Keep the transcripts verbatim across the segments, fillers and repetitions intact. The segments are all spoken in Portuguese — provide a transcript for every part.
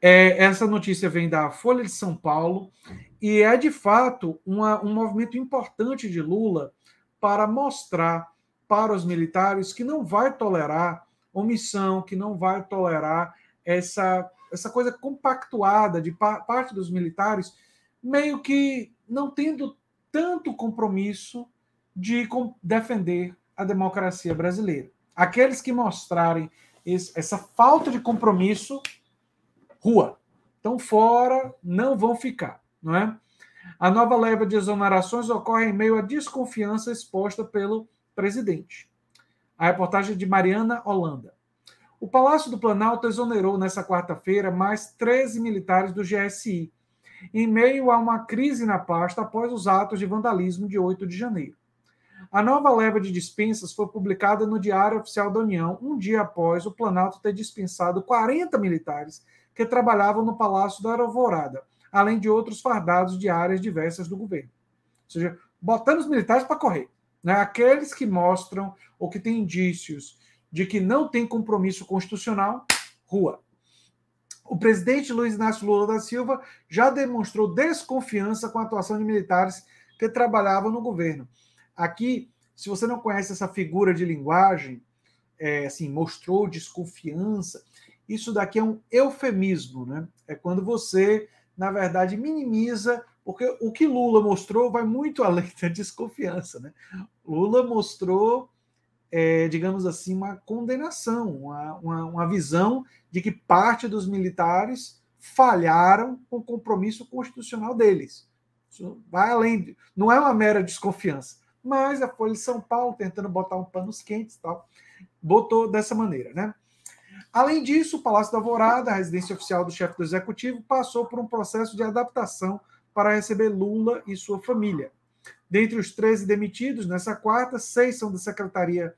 É, essa notícia vem da Folha de São Paulo e é, de fato, uma, um movimento importante de Lula para mostrar para os militares que não vai tolerar omissão, que não vai tolerar essa, essa coisa compactuada de pa- parte dos militares, meio que não tendo tanto compromisso de com- defender a democracia brasileira. Aqueles que mostrarem esse, essa falta de compromisso, rua. Então, fora, não vão ficar, não é? A nova leva de exonerações ocorre em meio à desconfiança exposta pelo presidente. A reportagem de Mariana Holanda. O Palácio do Planalto exonerou nesta quarta-feira mais treze militares do G S I, em meio a uma crise na pasta após os atos de vandalismo de oito de janeiro. A nova leva de dispensas foi publicada no Diário Oficial da União, um dia após o Planalto ter dispensado quarenta militares que trabalhavam no Palácio da Alvorada, além de outros fardados de áreas diversas do governo. Ou seja, botando os militares para correr. Né? Aqueles que mostram ou que têm indícios de que não tem compromisso constitucional, rua. O presidente Luiz Inácio Lula da Silva já demonstrou desconfiança com a atuação de militares que trabalhavam no governo. Aqui, se você não conhece essa figura de linguagem, é, assim, mostrou desconfiança, isso daqui é um eufemismo, né? É quando você, na verdade, minimiza, porque o que Lula mostrou vai muito além da desconfiança, né? Lula mostrou, é, digamos assim, uma condenação, uma, uma, uma visão de que parte dos militares falharam com o compromisso constitucional deles. Isso vai além, não é uma mera desconfiança. Mas a Folha de São Paulo, tentando botar um panos quentes e tal, botou dessa maneira, né? Além disso, o Palácio da Alvorada, a residência oficial do chefe do Executivo, passou por um processo de adaptação para receber Lula e sua família. Dentre os treze demitidos, nessa quarta, seis são da Secretaria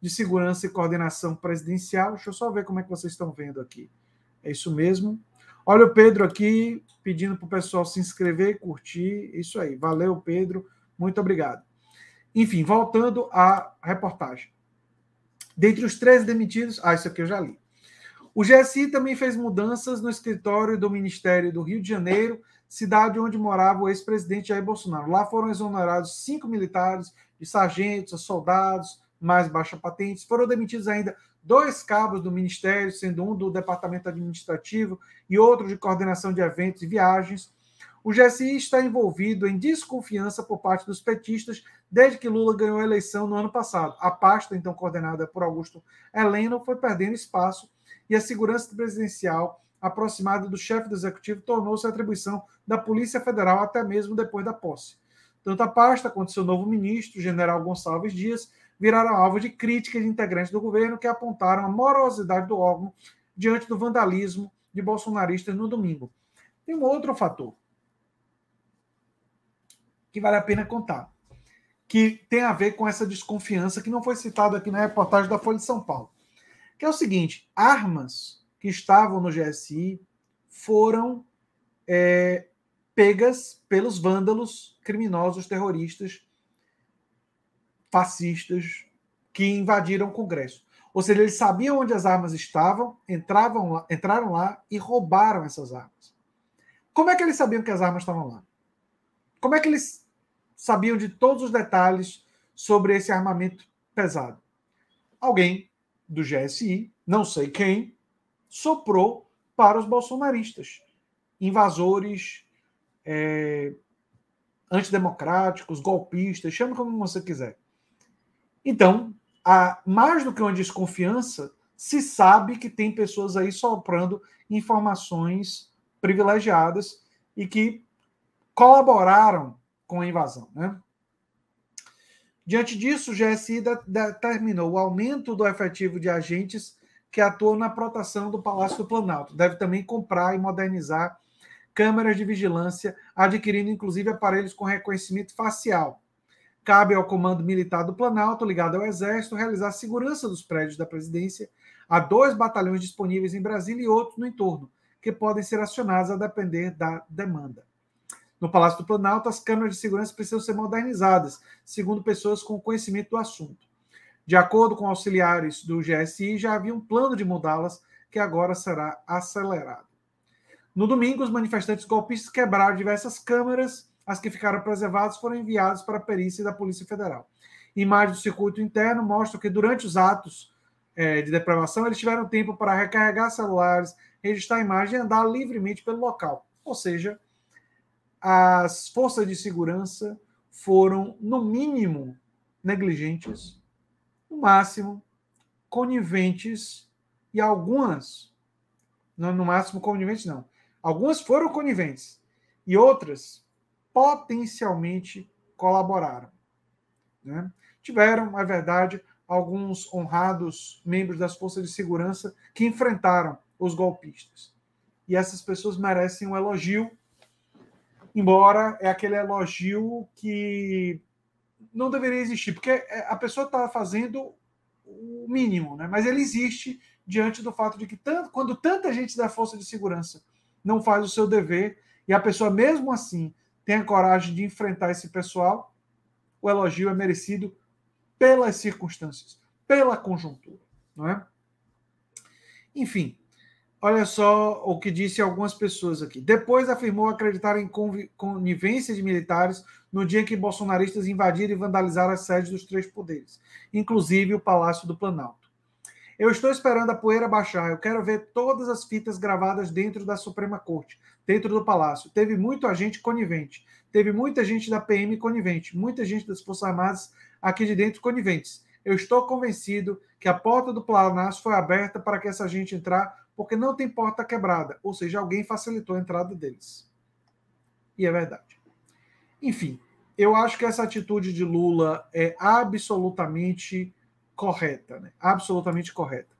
de Segurança e Coordenação Presidencial. Deixa eu só ver como é que vocês estão vendo aqui. É isso mesmo. Olha o Pedro aqui, pedindo para o pessoal se inscrever, curtir. Isso aí. Valeu, Pedro. Muito obrigado. Enfim, voltando à reportagem. Dentre os treze demitidos... Ah, isso aqui eu já li. O G S I também fez mudanças no escritório do Ministério do Rio de Janeiro, cidade onde morava o ex-presidente Jair Bolsonaro. Lá foram exonerados cinco militares, de sargentos a soldados, mais baixa patentes. Foram demitidos ainda dois cabos do Ministério, sendo um do Departamento Administrativo e outro de Coordenação de Eventos e Viagens. O G S I está envolvido em desconfiança por parte dos petistas desde que Lula ganhou a eleição no ano passado. A pasta, então coordenada por Augusto Heleno, foi perdendo espaço e a segurança presidencial aproximada do chefe do Executivo tornou-se atribuição da Polícia Federal até mesmo depois da posse. Tanto a pasta quanto seu novo ministro, general Gonçalves Dias, viraram alvo de críticas de integrantes do governo que apontaram a morosidade do órgão diante do vandalismo de bolsonaristas no domingo. Tem um outro fator que vale a pena contar, que tem a ver com essa desconfiança que não foi citada aqui na reportagem da Folha de São Paulo, que é o seguinte: armas que estavam no G S I foram é, pegas pelos vândalos, criminosos, terroristas, fascistas, que invadiram o Congresso. Ou seja, eles sabiam onde as armas estavam, entravam lá, entraram lá e roubaram essas armas. Como é que eles sabiam que as armas estavam lá? Como é que eles sabiam de todos os detalhes sobre esse armamento pesado? Alguém do G S I, não sei quem, soprou para os bolsonaristas, invasores, é, antidemocráticos, golpistas, chame como você quiser. Então, a, mais do que uma desconfiança, se sabe que tem pessoas aí soprando informações privilegiadas e que colaboraram com a invasão, né? Diante disso, o G S I determinou o aumento do efetivo de agentes que atuam na proteção do Palácio do Planalto. Deve também comprar e modernizar câmeras de vigilância, adquirindo inclusive aparelhos com reconhecimento facial. Cabe ao Comando Militar do Planalto, ligado ao Exército, realizar a segurança dos prédios da presidência. Há dois batalhões disponíveis em Brasília e outros no entorno, que podem ser acionados a depender da demanda. No Palácio do Planalto, as câmeras de segurança precisam ser modernizadas, segundo pessoas com conhecimento do assunto. De acordo com auxiliares do G S I, já havia um plano de mudá-las, que agora será acelerado. No domingo, os manifestantes golpistas quebraram diversas câmeras. As que ficaram preservadas foram enviadas para a perícia da Polícia Federal. Imagens do circuito interno mostram que, durante os atos é, de depravação, eles tiveram tempo para recarregar celulares, registrar imagens e andar livremente pelo local. Ou seja, as forças de segurança foram, no mínimo, negligentes, no máximo, coniventes e algumas... Não, no máximo, coniventes, não. Algumas foram coniventes e outras potencialmente colaboraram, né? Tiveram, é verdade, alguns honrados membros das forças de segurança que enfrentaram os golpistas. E essas pessoas merecem um elogio, embora é aquele elogio que não deveria existir, porque a pessoa está fazendo o mínimo, né? Mas ele existe diante do fato de que tanto, quando tanta gente da força de segurança não faz o seu dever e a pessoa mesmo assim tem a coragem de enfrentar esse pessoal, o elogio é merecido pelas circunstâncias, pela conjuntura, não é? Enfim, olha só o que disse algumas pessoas aqui. Depois afirmou acreditar em conivência de militares no dia em que bolsonaristas invadiram e vandalizaram as sedes dos três poderes, inclusive o Palácio do Planalto. Eu estou esperando a poeira baixar, eu quero ver todas as fitas gravadas dentro da Suprema Corte, dentro do Palácio. Teve muita gente conivente, teve muita gente da P M conivente, muita gente das Forças Armadas aqui de dentro coniventes. Eu estou convencido que a porta do Palácio foi aberta para que essa gente entrar, porque não tem porta quebrada, ou seja, alguém facilitou a entrada deles. E é verdade. Enfim, eu acho que essa atitude de Lula é absolutamente correta, né? Absolutamente correta.